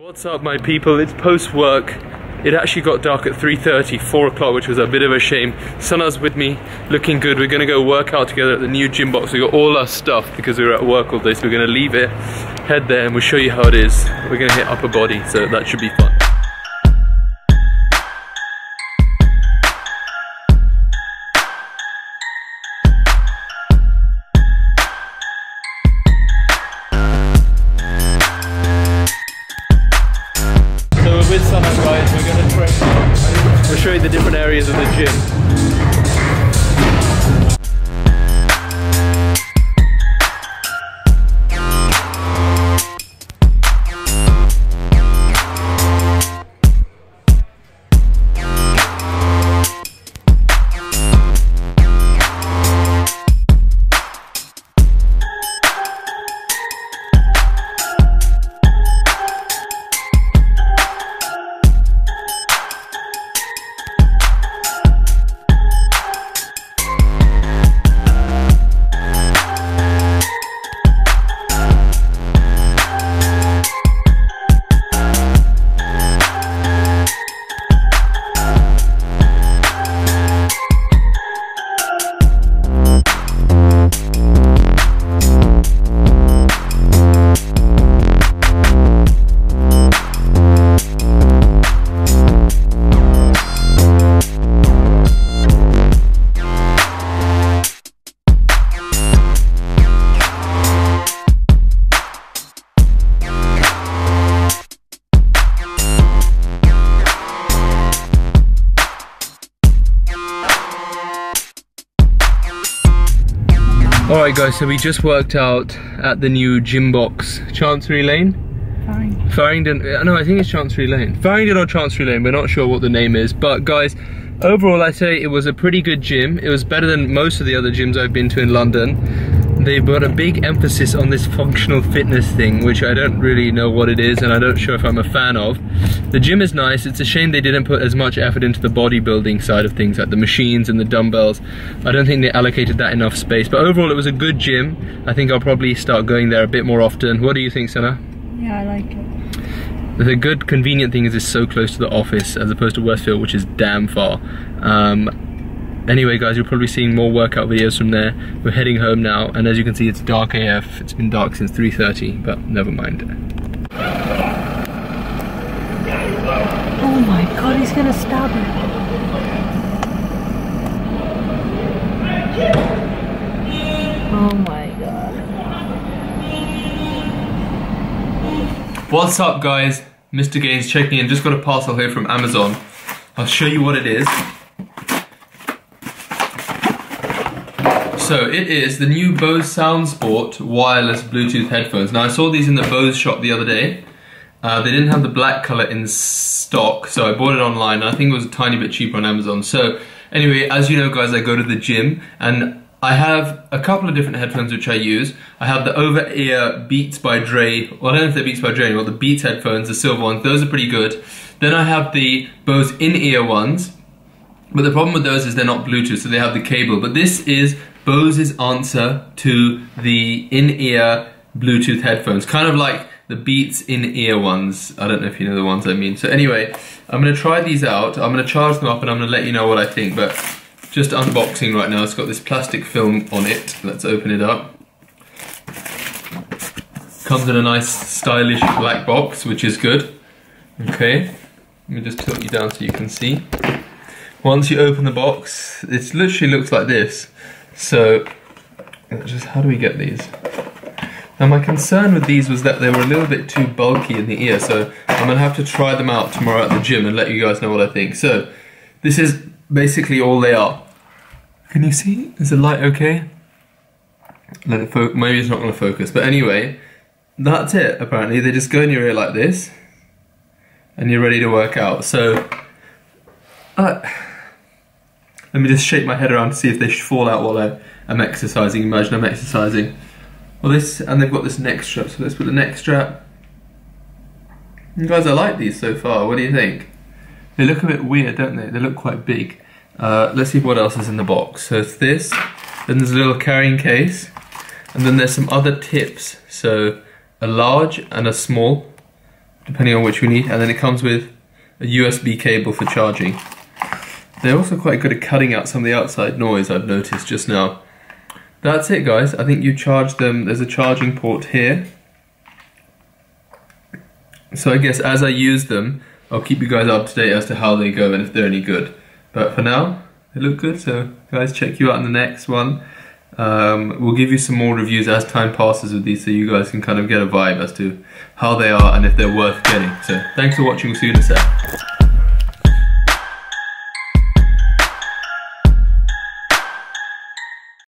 What's up, my people? It's post-work. It actually got dark at 3:30, 4 o'clock, which was a bit of a shame. Sana's with me, looking good. We're going to go work out together at the new gym box. We got all our stuff because we were at work all day, so we're going to leave it, head there, and we'll show you how it is. We're going to hit upper body, so that should be fun. With Sana, guys, we're going to train. We'll show you the different areas of the gym. Alright guys, so we just worked out at the new gym box, Chancery Lane? Farringdon. No, I think it's Chancery Lane. Farringdon or Chancery Lane, we're not sure what the name is. But guys, overall I say it was a pretty good gym. It was better than most of the other gyms I've been to in London. They've got a big emphasis on this functional fitness thing, which I don't really know what it is and I'm not sure if I'm a fan of. The gym is nice. It's a shame they didn't put as much effort into the bodybuilding side of things, like the machines and the dumbbells. I don't think they allocated that enough space. But overall, it was a good gym. I think I'll probably start going there a bit more often. What do you think, Sana? Yeah, I like it. The good, convenient thing is it's so close to the office, as opposed to Westfield, which is damn far. Anyway, guys, you're probably seeing more workout videos from there. We're heading home now, and as you can see, it's dark AF. It's been dark since 3:30, but never mind. Oh my god, he's gonna stab him. Oh my god. What's up, guys? Mr. Gaines checking in. Just got a parcel here from Amazon. I'll show you what it is. So it is the new Bose Soundsport Wireless Bluetooth headphones. Now I saw these in the Bose shop the other day. They didn't have the black color in stock, so I bought it online, and I think it was a tiny bit cheaper on Amazon. So anyway, as you know, guys, I go to the gym, and I have a couple of different headphones which I use. I have the over-ear Beats by Dre, well, I don't know if they're Beats by Dre, but the Beats headphones, the silver ones, those are pretty good. Then I have the Bose in-ear ones, but the problem with those is they're not Bluetooth, so they have the cable. But this is Bose's answer to the in-ear Bluetooth headphones, kind of like the Beats in-ear ones. I don't know if you know the ones I mean. So anyway, I'm gonna try these out. I'm gonna charge them up and I'm gonna let you know what I think, but just unboxing right now. It's got this plastic film on it. Let's open it up. Comes in a nice stylish black box, which is good. Okay, let me just tilt you down so you can see. Once you open the box, it literally looks like this. So, just how do we get these? Now my concern with these was that they were a little bit too bulky in the ear, so I'm going to have to try them out tomorrow at the gym and let you guys know what I think. So, this is basically all they are. Can you see? Is the light okay? Let it focus. Maybe it's not going to focus, but anyway, that's it apparently. They just go in your ear like this, and you're ready to work out. So, let me just shake my head around to see if they should fall out while I'm exercising. Imagine I'm exercising. Well, this, and they've got this neck strap, so let's put the neck strap. You guys, I like these so far. What do you think? They look a bit weird, don't they? They look quite big. Let's see what else is in the box. So it's this, then there's a little carrying case, and then there's some other tips. So a large and a small, depending on which we need, and then it comes with a USB cable for charging. They're also quite good at cutting out some of the outside noise I've noticed just now. That's it, guys. I think you charge them. There's a charging port here. So I guess as I use them, I'll keep you guys up to date as to how they go and if they're any good. But for now, they look good, so guys, check you out in the next one. We'll give you some more reviews as time passes with these so you guys can kind of get a vibe as to how they are and if they're worth getting. So thanks for watching. We'll see you in a sec.